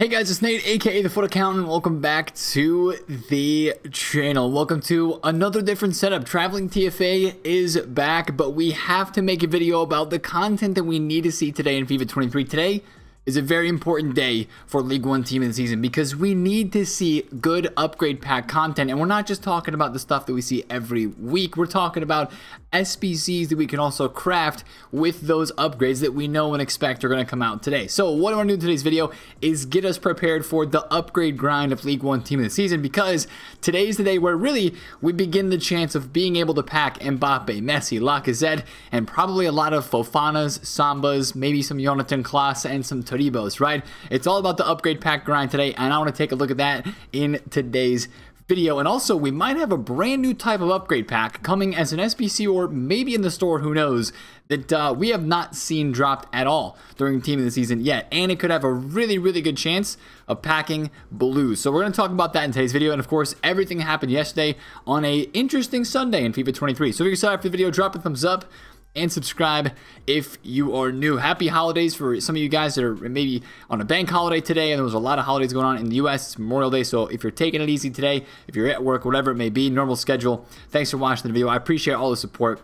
Hey guys, it's Nate, aka the Fut Accountant. Welcome back to the channel. Welcome to another different setup. Traveling TFA is back, but we have to make a video about the content that we need to see today in FIFA 23. Today is a very important day for Ligue 1 Team of the Season because we need to see good upgrade pack content. And we're not just talking about the stuff that we see every week. We're talking about SBCs that we can also craft with those upgrades that we know and expect are going to come out today. So what I want to do in today's video is get us prepared for the upgrade grind of Ligue 1 Team of the Season, because today's the day where really we begin the chance of being able to pack Mbappe, Messi, Lacazette, and probably a lot of Fofanas, Sambas, maybe some Jonathan Clauss, and some Toribos, right? It's all about the upgrade pack grind today, and I want to take a look at that in today's video. And also, we might have a brand new type of upgrade pack coming as an SBC or maybe in the store, who knows, that we have not seen dropped at all during Team of the Season yet. And it could have a really, really good chance of packing blues. So we're going to talk about that in today's video. And of course, everything happened yesterday on a interesting Sunday in FIFA 23. So if you're excited for the video, drop a thumbs up and subscribe if you are new. Happy holidays for some of you guys that are maybe on a bank holiday today, and there was a lot of holidays going on in the US. It's Memorial Day, so if you're taking it easy today, if you're at work, whatever it may be, normal schedule, thanks for watching the video. I appreciate all the support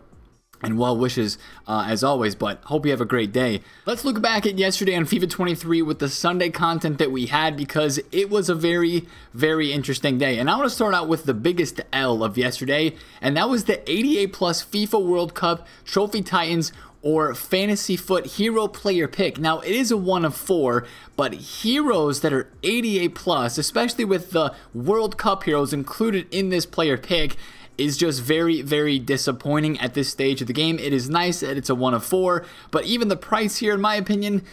and well wishes as always, but hope you have a great day. Let's look back at yesterday on FIFA 23 with the Sunday content that we had, because it was a very, very interesting day. And I want to start out with the biggest L of yesterday, and that was the 88 plus FIFA World Cup Trophy Titans or Fantasy Foot Hero Player Pick. Now, it is a 1 of 4, but heroes that are 88 plus, especially with the World Cup heroes included in this player pick, is just very, very disappointing at this stage of the game. It is nice that it's a 1 of 4, but even the price here, in my opinion,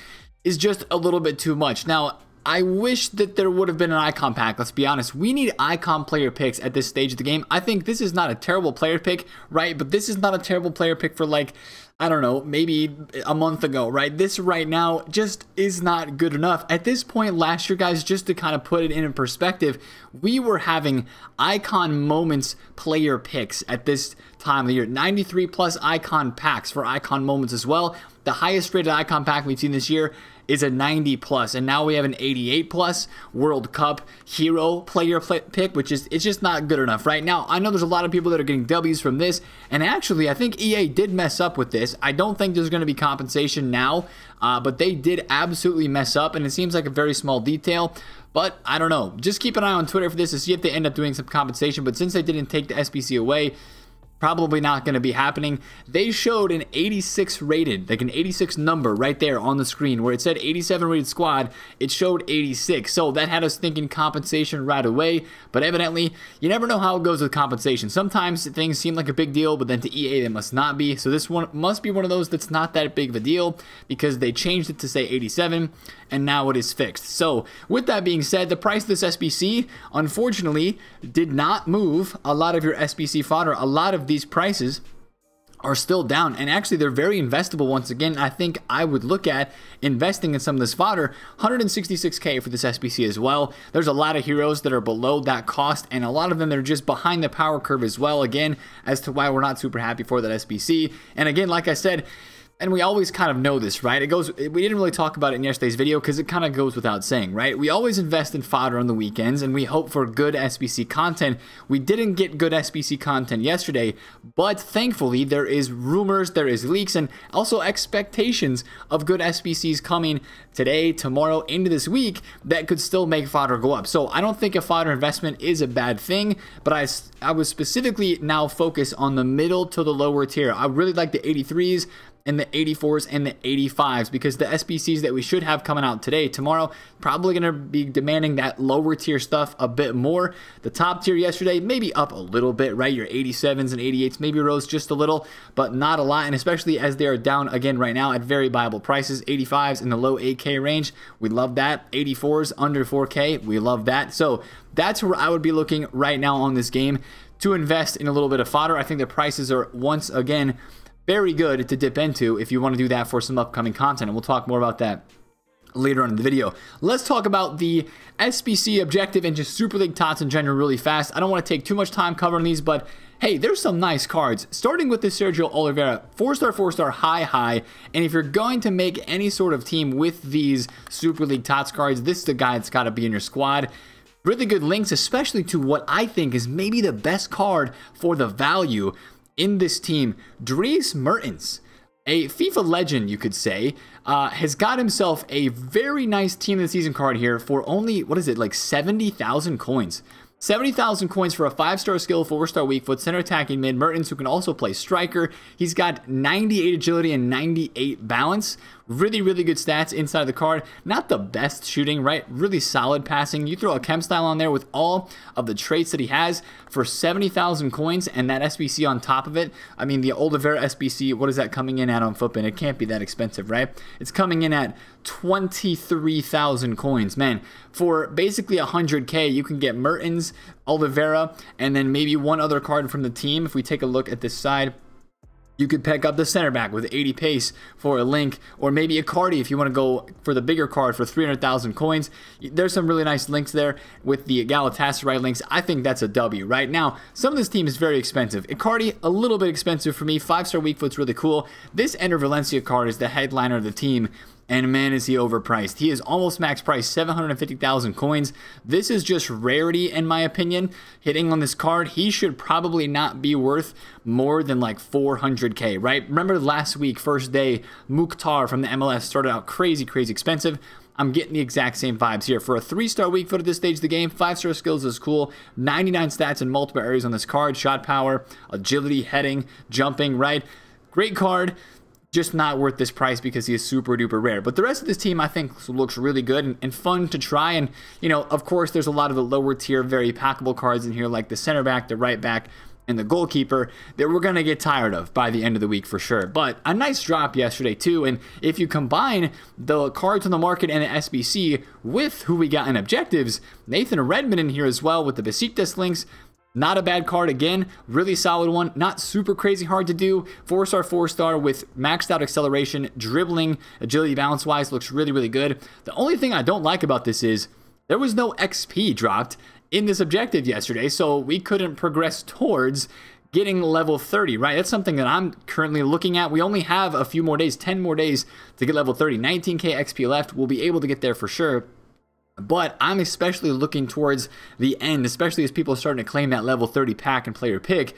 is just a little bit too much. Now, I wish that there would have been an icon pack. Let's be honest. We need icon player picks at this stage of the game. I think this is not a terrible player pick, right? But this is not a terrible player pick for, like, I don't know, maybe a month ago, right? This right now just is not good enough. At this point last year, guys, just to kind of put it in perspective, we were having icon moments player picks at this time of the year. 93 plus icon packs for icon moments as well. The highest rated icon pack we've seen this year is a 90 plus, and now we have an 88 plus World Cup hero player pick, which is, it's just not good enough right now. I know there's a lot of people that are getting W's from this, and actually I think EA did mess up with this. I don't think there's going to be compensation now, but they did absolutely mess up, and it seems like a very small detail. But I don't know, just keep an eye on Twitter for this to see if they end up doing some compensation. But since they didn't take the SBC away, probably not going to be happening. They showed an 86 rated, like an 86 number right there on the screen, where it said 87 rated squad, it showed 86. So that had us thinking compensation right away. But evidently, you never know how it goes with compensation. Sometimes things seem like a big deal, but then to EA, they must not be. So this one must be one of those that's not that big of a deal, because they changed it to say 87, and now it is fixed. So with that being said, the price of this SBC, unfortunately, did not move a lot of your SBC fodder. A lot of these prices are still down, and actually they're very investable. Once again, I think I would look at investing in some of this fodder. 166k for this SBC as well. There's a lot of heroes that are below that cost, and a lot of them that are just behind the power curve as well, again, as to why we're not super happy for that SBC. And again, like I said, and we always kind of know this, right? It goes, we didn't really talk about it in yesterday's video because it kind of goes without saying, right? We always invest in fodder on the weekends, and we hope for good SBC content. We didn't get good SBC content yesterday, but thankfully there is rumors, there is leaks, and also expectations of good SBCs coming today, tomorrow, into this week that could still make fodder go up. So I don't think a fodder investment is a bad thing, but I was specifically now focused on the middle to the lower tier. I really like the 83s. And the 84s and the 85s, because the SBCs that we should have coming out today, tomorrow, probably going to be demanding that lower tier stuff a bit more. The top tier yesterday, maybe up a little bit, right? Your 87s and 88s maybe rose just a little, but not a lot. And especially as they are down again right now at very viable prices. 85s in the low 8K range, we love that. 84s under 4K, we love that. So that's where I would be looking right now on this game to invest in a little bit of fodder. I think the prices are once again very good to dip into if you want to do that for some upcoming content, and we'll talk more about that later on in the video. Let's talk about the SBC objective and just Süper Lig TOTS in general really fast. I don't want to take too much time covering these, but hey, there's some nice cards, starting with the Sergio Oliveira, 4-star, high. And if you're going to make any sort of team with these Süper Lig TOTS cards, this is the guy that's got to be in your squad. Really good links, especially to what I think is maybe the best card for the value in this team. Dries Mertens, a FIFA legend, you could say, has got himself a very nice team of the season card here for only, what is it, like 70,000 coins. 70,000 coins for a 5-star skill, 4-star weak foot, center attacking mid. Mertens, who can also play striker. He's got 98 agility and 98 balance. Really, really good stats inside of the card. Not the best shooting, right? Really solid passing. You throw a chem style on there with all of the traits that he has for 70,000 coins and that SBC on top of it. I mean, the Oliveira SBC, what is that coming in at on Footbin? It can't be that expensive, right? It's coming in at 23,000 coins. Man, for basically 100K, you can get Mertens, Oliveira, and then maybe one other card from the team. If we take a look at this side, you could pick up the center back with 80 pace for a link, or maybe Icardi if you want to go for the bigger card for 300,000 coins. There's some really nice links there with the Galatasaray links. I think that's a W right now. Some of this team is very expensive. Icardi, a little bit expensive for me. 5-star weak foot's really cool. This Ender Valencia card is the headliner of the team. And man, is he overpriced. He is almost max price, 750,000 coins. This is just rarity, in my opinion. Hitting on this card, he should probably not be worth more than like 400K, right? Remember last week, first day, Mukhtar from the MLS started out crazy, crazy expensive. I'm getting the exact same vibes here. For a 3-star weak foot at this stage of the game, 5-star skills is cool. 99 stats in multiple areas on this card. Shot power, agility, heading, jumping, right? Great card. Just not worth this price because he is super duper rare. But the rest of this team, I think, looks really good and fun to try. And, you know, of course, there's a lot of the lower tier, very packable cards in here, like the center back, the right back, and the goalkeeper that we're going to get tired of by the end of the week for sure. But a nice drop yesterday too. And if you combine the cards on the market and the SBC with who we got in objectives, Nathan Redmond in here as well with the Besiktas links. Not a bad card again, really solid one, not super crazy hard to do. 4-star with maxed out acceleration, dribbling, agility balance wise, looks really, really good. The only thing I don't like about this is there was no XP dropped in this objective yesterday, so we couldn't progress towards getting level 30, right? That's something that I'm currently looking at. We only have a few more days, 10 more days to get level 30, 19K XP left. We'll be able to get there for sure. But I'm especially looking towards the end, especially as people are starting to claim that level 30 pack and player pick.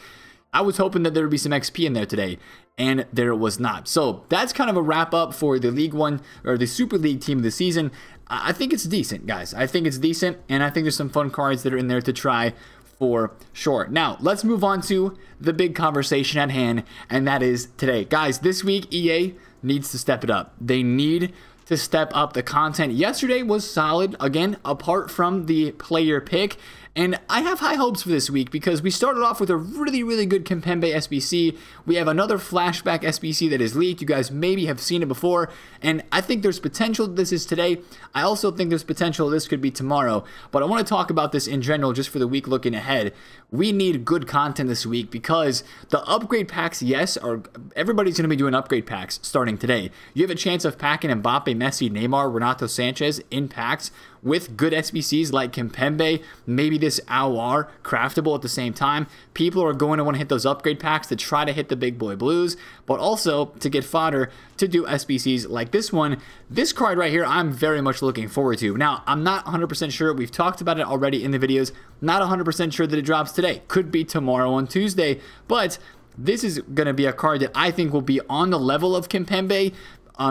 I was hoping that there would be some XP in there today, and there was not. So that's kind of a wrap up for the Ligue 1 or the Süper Lig team of the season. I think it's decent, guys. I think it's decent, and I think there's some fun cards that are in there to try for sure. Now, let's move on to the big conversation at hand, and that is today. Guys, this week, EA needs to step it up. They need to step up the content. Yesterday was solid, again, apart from the player pick. And I have high hopes for this week because we started off with a really, really good Kimpembe SBC. We have another flashback SBC that is leaked. You guys maybe have seen it before. And I think there's potential this is today. I also think there's potential this could be tomorrow. But I want to talk about this in general just for the week looking ahead. We need good content this week because the upgrade packs, yes, are everybody's going to be doing upgrade packs starting today. You have a chance of packing Mbappe, Messi, Neymar, Renato Sanchez in packs with good SBCs like Kimpembe, maybe this Aouar craftable at the same time. People are going to want to hit those upgrade packs to try to hit the big boy blues, but also to get fodder to do SBCs like this one. This card right here, I'm very much looking forward to. Now, I'm not 100% sure. We've talked about it already in the videos. Not 100% sure that it drops today. Could be tomorrow on Tuesday, but this is going to be a card that I think will be on the level of Kimpembe.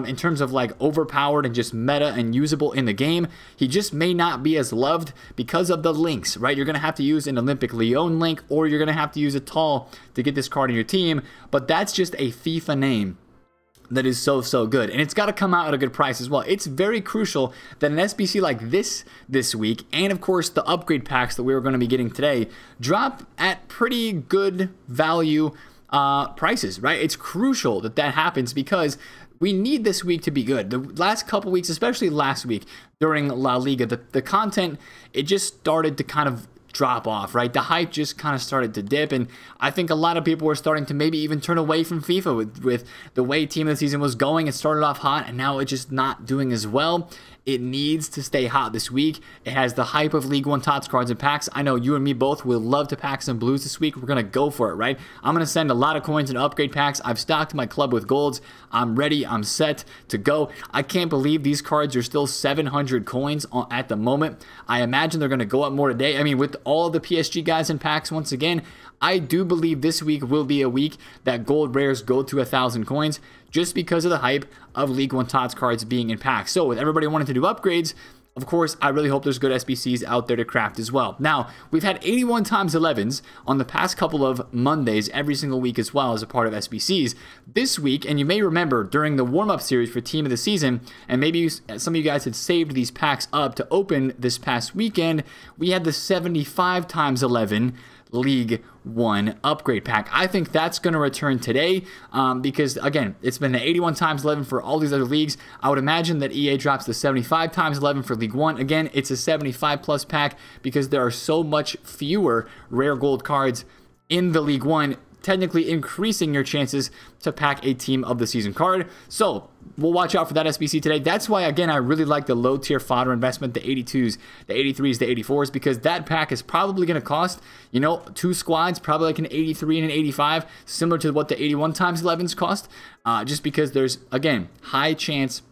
In terms of like overpowered and just meta and usable in the game. He just may not be as loved because of the links, right? You're going to have to use an Olympic Lyon link, or you're going to have to use a tall to get this card in your team. But that's just a FIFA name that is so, so good. And it's got to come out at a good price as well. It's very crucial that an SBC like this week, and of course the upgrade packs that we were going to be getting today, drop at pretty good value prices, right? It's crucial that that happens because we need this week to be good. The last couple weeks, especially last week during La Liga, the content, it just started to kind of drop-off, right? The hype just kind of started to dip, and I think a lot of people were starting to maybe even turn away from FIFA with the way Team of the Season was going. It started off hot, and now it's just not doing as well. It needs to stay hot this week. It has the hype of Ligue 1 TOTS cards and packs. I know you and me both will love to pack some blues this week. We're going to go for it, right? I'm going to send a lot of coins and upgrade packs. I've stocked my club with golds. I'm ready. I'm set to go. I can't believe these cards are still 700 coins at the moment. I imagine they're going to go up more today. I mean, with all the PSG guys in packs once again, I do believe this week will be a week that gold rares go to 1,000 coins just because of the hype of Ligue 1 TOTS cards being in packs. So with everybody wanting to do upgrades, of course, I really hope there's good SBCs out there to craft as well. Now, we've had 81 times 11s on the past couple of Mondays every single week as well as a part of SBCs. This week, and you may remember during the warm-up series for Team of the Season, and maybe some of you guys had saved these packs up to open this past weekend, we had the 75 times 11 League 1 upgrade pack. I think that's going to return today because, again, it's been the 81 times 11 for all these other leagues. I would imagine that EA drops the 75 times 11 for League 1. Again, it's a 75 plus pack because there are so much fewer rare gold cards in the League 1, technically increasing your chances to pack a Team of the Season card. So we'll watch out for that SBC today. That's why, again, I really like the low tier fodder investment, the 82s, the 83s, the 84s, because that pack is probably going to cost, you know, two squads, probably like an 83 and an 85, similar to what the 81 times 11s cost, just because there's, again, high chance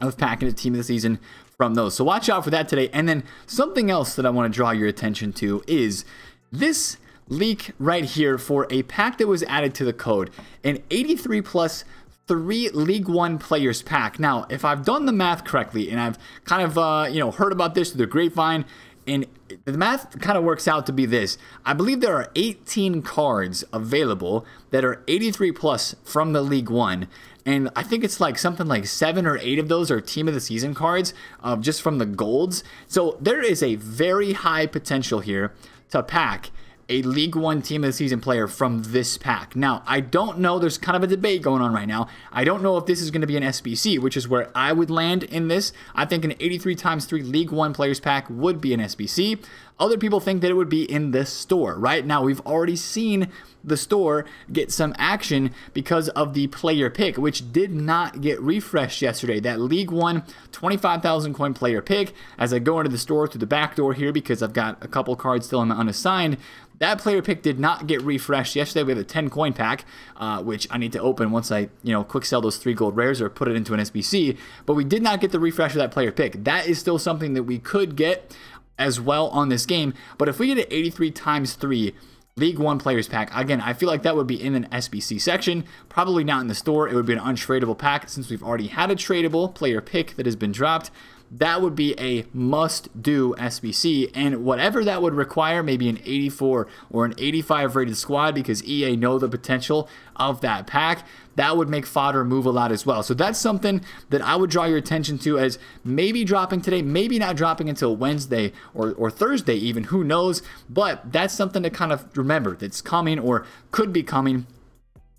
of packing a Team of the Season from those. So watch out for that today. And then something else that I want to draw your attention to is this leak right here for a pack that was added to the code, an 83 plus 3 League 1 players pack. Now, if I've done the math correctly, and I've kind of you know, heard about this through the grapevine, and the math kind of works out to be this. I believe there are 18 cards available that are 83 plus from the League 1. And I think it's like something like 7 or 8 of those are Team of the Season cards just from the golds. So there is a very high potential here to pack a League 1 Team of the Season player from this pack. Now, I don't know. There's kind of a debate going on right now. I don't know if this is going to be an SBC, which is where I would land in this. I think an 83 times 3 League 1 players pack would be an SBC. Other people think that it would be in this store. Right now, we've already seen the store get some action because of the player pick, which did not get refreshed yesterday. That League 1 25,000 coin player pick, as I go into the store through the back door here because I've got a couple cards still in my unassigned, that player pick did not get refreshed yesterday. We have a 10 coin pack, which I need to open once I, you know, quick sell those 3 gold rares or put it into an SBC, but we did not get the refresh of that player pick. That is still something that we could get as well on this game, but if we get an 83 times 3 League 1 players pack, again, I feel like that would be in an SBC section, probably not in the store. It would be an untradeable pack since we've already had a tradable player pick that has been dropped. That would be a must-do SBC, and whatever that would require, maybe an 84 or an 85 rated squad because EA know the potential of that pack. That would make fodder move a lot as well. So that's something that I would draw your attention to as maybe dropping today, maybe not dropping until Wednesday or Thursday even, who knows. But that's something to kind of remember that's coming or could be coming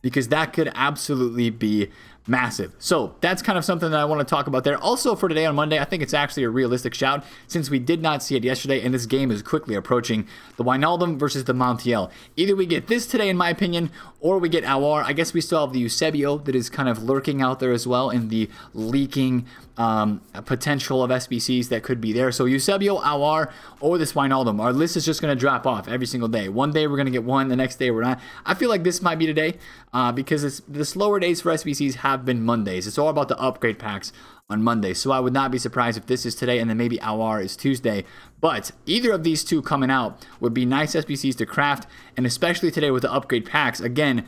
because that could absolutely be massive. So that's kind of something that I want to talk about there. Also for today on Monday, I think it's actually a realistic shout since we did not see it yesterday and this game is quickly approaching, the Wijnaldum versus the Montiel. Either we get this today in my opinion, or we get Aouar. I guess we still have the Eusebio that is kind of lurking out there as well in the leaking potential of SBCs that could be there. So Eusebio, Aouar, or this Wijnaldum. Our list is just going to drop off every single day. One day we're going to get one, the next day we're not. I feel like this might be today because it's the slower days for SBCs have been Mondays. It's all about the upgrade packs on Monday. So I would not be surprised if this is today and then maybe Aouar is Tuesday. But either of these two coming out would be nice SBCs to craft, and especially today with the upgrade packs. Again,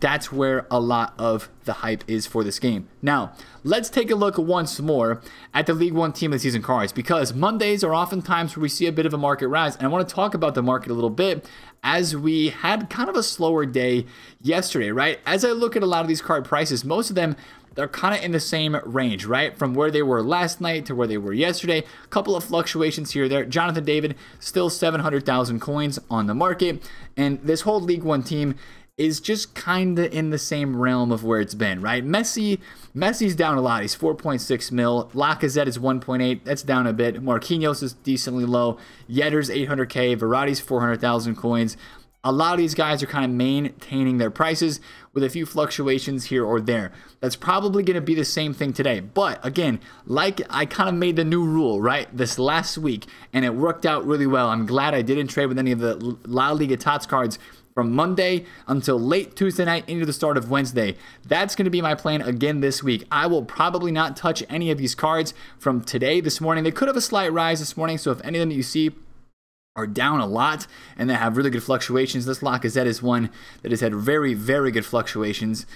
that's where a lot of the hype is for this game. Now, let's take a look once more at the League 1 Team of the Season cards because Mondays are oftentimes where we see a bit of a market rise, and I want to talk about the market a little bit as we had kind of a slower day yesterday, right? As I look at a lot of these card prices, most of them, they're kind of in the same range, right? From where they were last night to where they were yesterday. A couple of fluctuations here or there. Jonathan David, still 700,000 coins on the market. And this whole League 1 team is just kind of in the same realm of where it's been, right? Messi's down a lot. He's 4.6 mil. Lacazette is 1.8. That's down a bit. Marquinhos is decently low. Yedder's 800K. Verratti's 400,000 coins. A lot of these guys are kind of maintaining their prices with a few fluctuations here or there. That's probably going to be the same thing today. But again, like I kind of made the new rule, right, this last week, and it worked out really well. I'm glad I didn't trade with any of the La Liga TOTS cards from Monday until late Tuesday night into the start of Wednesday. That's going to be my plan again this week. I will probably not touch any of these cards from today, this morning. They could have a slight rise this morning, so if any of them that you see are down a lot and they have really good fluctuations, this Lacazette is one that has had very, very good fluctuations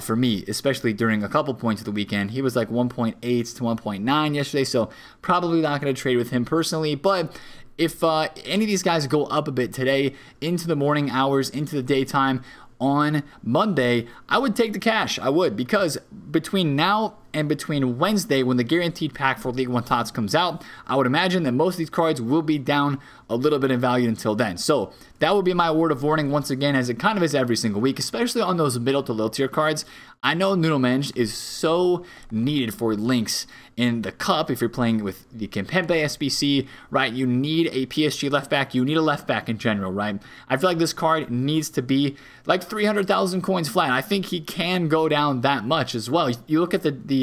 for me, especially during a couple points of the weekend. He was like 1.8 to 1.9 yesterday, so probably not going to trade with him personally. But if any of these guys go up a bit today into the morning hours, into the daytime on Monday, I would take the cash. I would, because between now and between Wednesday, when the guaranteed pack for Ligue 1 TOTS comes out, I would imagine that most of these cards will be down a little bit in value until then. So that would be my word of warning once again, as it kind of is every single week, especially on those middle to low tier cards. I know Nuno Mendes is so needed for links in the cup. If you're playing with the Kimpembe SBC, right, you need a PSG left back. You need a left back in general, right? I feel like this card needs to be like 300,000 coins flat. I think he can go down that much as well. You look at the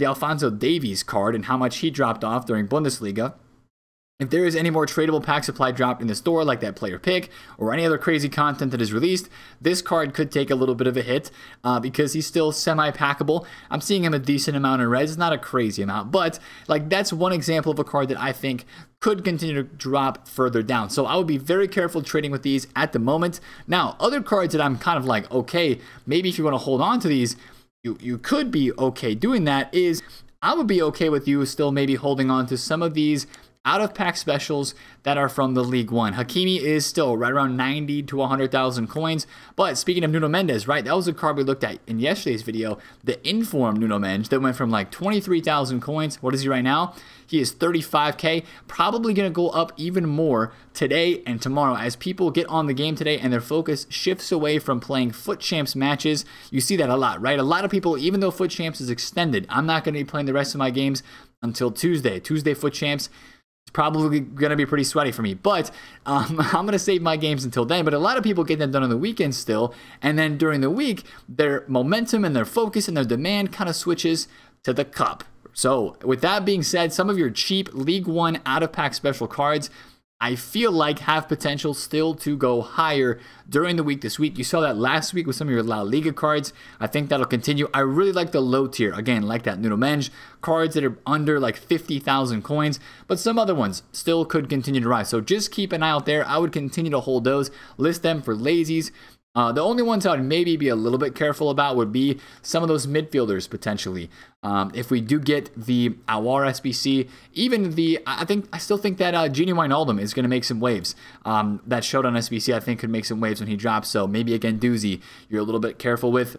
Alphonso Davies card and how much he dropped off during Bundesliga. If there is any more tradable pack supply dropped in the store, like that player pick or any other crazy content that is released, this card could take a little bit of a hit because he's still semi-packable. I'm seeing him a decent amount in reds, not a crazy amount, but like that's one example of a card that I think could continue to drop further down. So I would be very careful trading with these at the moment. Now, other cards that I'm kind of like, okay, maybe if you want to hold on to these, you could be okay doing that, is I would be okay with you still maybe holding on to some of these out of pack specials that are from the Ligue 1. Hakimi is still right around 90 to 100,000 coins. But speaking of Nuno Mendes, right, that was a card we looked at in yesterday's video, the Inform Nuno Mendes that went from like 23,000 coins. What is he right now? He is 35K, probably going to go up even more today and tomorrow as people get on the game today and their focus shifts away from playing Foot Champs matches. You see that a lot, right? A lot of people, even though Foot Champs is extended, I'm not going to be playing the rest of my games until Tuesday. Tuesday Foot Champs, probably going to be pretty sweaty for me, but I'm going to save my games until then. But a lot of people get them done on the weekend still, and then during the week, their momentum and their focus and their demand kind of switches to the cup. So with that being said, some of your cheap Ligue 1 out-of-pack special cards, I feel like have potential still to go higher during the week this week. You saw that last week with some of your La Liga cards. I think that'll continue. I really like the low tier. Again, like that Nuno Mendes, cards that are under like 50,000 coins, but some other ones still could continue to rise. So just keep an eye out there. I would continue to hold those, list them for lazies. The only ones I'd maybe be a little bit careful about would be some of those midfielders potentially. If we do get the Aouar SBC, even the, I still think that Gini Wijnaldum is going to make some waves. That showdown SBC I think could make some waves when he drops. So maybe again, Doozy, you're a little bit careful with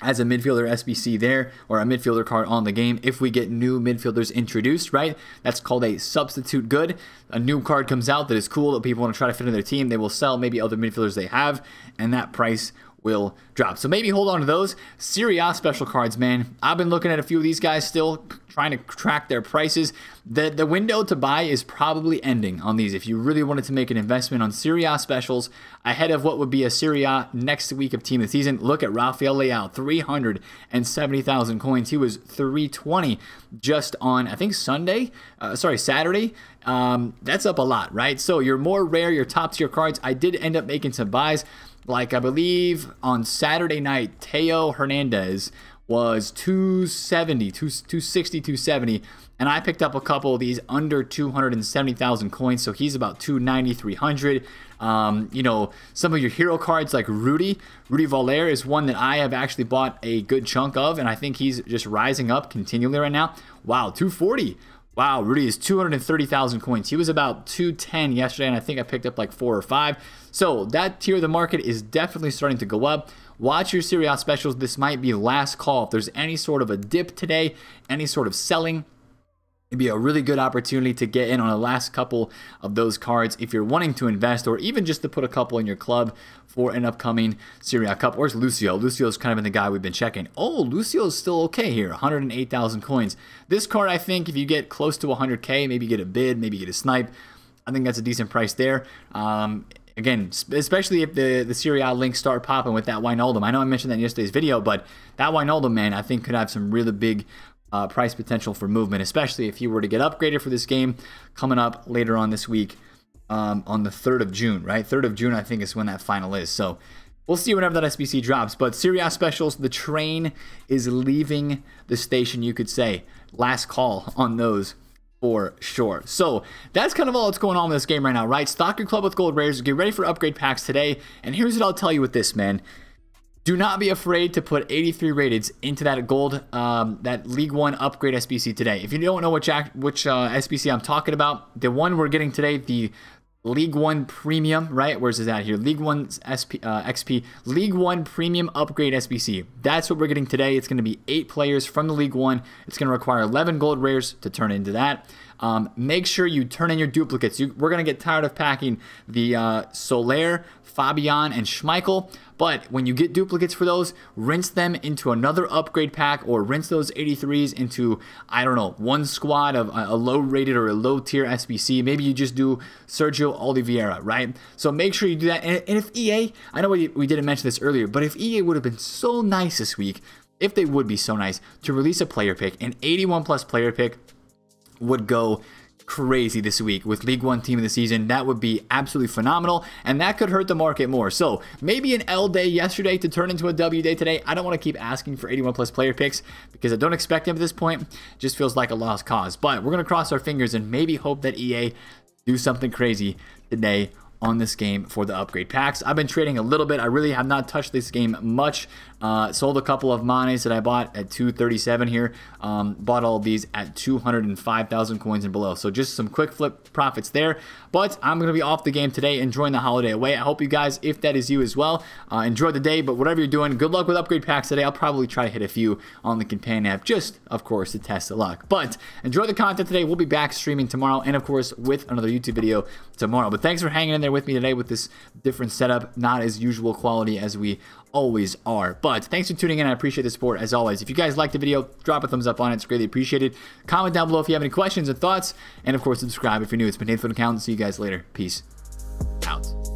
as a midfielder SBC there, or a midfielder card on the game. If we get new midfielders introduced, right, that's called a substitute good. A new card comes out that is cool that people want to try to fit in their team. They will sell maybe other midfielders they have, and that price will drop. So maybe hold on to those Serie A special cards, man. I've been looking at a few of these guys still, trying to track their prices. The window to buy is probably ending on these. If you really wanted to make an investment on Serie A specials ahead of what would be a Serie A next week of Team of the Season, look at Rafael Leao, 370,000 coins. He was 320 just on, I think, Saturday. That's up a lot, right? So your more rare, your top tier cards, I did end up making some buys. Like, I believe on Saturday night, Teo Hernandez was 270, 260, 270, and I picked up a couple of these under 270,000 coins, so he's about 290, 300. You know, some of your hero cards like Rudy Valer is one that I have actually bought a good chunk of, and I think he's just rising up continually right now. Wow, 240. Wow, Rudy is 230,000 coins. He was about 210 yesterday, and I think I picked up like 4 or 5. So that tier of the market is definitely starting to go up. Watch your Serie A specials. This might be last call. If there's any sort of a dip today, any sort of selling, It'd be a really good opportunity to get in on the last couple of those cards if you're wanting to invest, or even just to put a couple in your club for an upcoming Serie A Cup. Where's Lucio? Lucio's kind of been the guy we've been checking. Oh, Lucio's still okay here, 108,000 coins. This card, I think, if you get close to 100K, maybe get a bid, maybe get a snipe, I think that's a decent price there. Again, especially if the Serie A links start popping with that Wijnaldum. I know I mentioned that in yesterday's video, but that Wijnaldum, man, I think could have some really big price potential for movement, especially if you were to get upgraded for this game coming up later on this week on the 3rd of June, right? 3rd of June, I think, is when that final is. So we'll see whenever that SBC drops. But Serie A specials, the train is leaving the station, you could say. Last call on those for sure. So that's kind of all that's going on in this game right now, right? Stock your club with gold rares. Get ready for upgrade packs today. And here's what I'll tell you with this, man. Do not be afraid to put 83 rateds into that gold, that League 1 upgrade SBC today. If you don't know which SBC I'm talking about, the one we're getting today, the League 1 Premium, right? Where's it at here? League 1 XP. League 1 Premium Upgrade SBC. That's what we're getting today. It's going to be 8 players from the League 1. It's going to require 11 gold rares to turn into that. Make sure you turn in your duplicates. We're going to get tired of packing the Soler, Fabian, and Schmeichel. But when you get duplicates for those, rinse them into another upgrade pack, or rinse those 83s into, I don't know, one squad of a low-rated or a low-tier SBC. Maybe you just do Sergio Oliveira, right? So make sure you do that. And if EA, I know we didn't mention this earlier, but if EA would have been so nice this week, if they would be so nice, to release a player pick, an 81-plus player pick would go crazy this week with League 1 Team of the Season. That would be absolutely phenomenal, and that could hurt the market more. So maybe an L day yesterday to turn into a W day today. I don't want to keep asking for 81 plus player picks because I don't expect them at this point. It just feels like a lost cause, but we're going to cross our fingers and maybe hope that EA do something crazy today on this game for the upgrade packs. I've been trading a little bit. I really have not touched this game much. Sold a couple of Manes that I bought at 237 here. Bought all of these at 205,000 coins and below. So just some quick flip profits there. But I'm going to be off the game today, enjoying the holiday away. I hope you guys, if that is you as well, enjoy the day. But whatever you're doing, good luck with upgrade packs today. I'll probably try to hit a few on the Companion app, just, of course, to test the luck. But enjoy the content today. We'll be back streaming tomorrow and, of course, with another YouTube video tomorrow. But thanks for hanging in there with me today with this different setup, not as usual quality as we always are, but thanks for tuning in. I appreciate the support as always. If you guys liked the video, drop a thumbs up on it. It's greatly appreciated. Comment down below if you have any questions and thoughts, and of course subscribe if you're new. It's been Nathan Redmond. See you guys later. Peace out.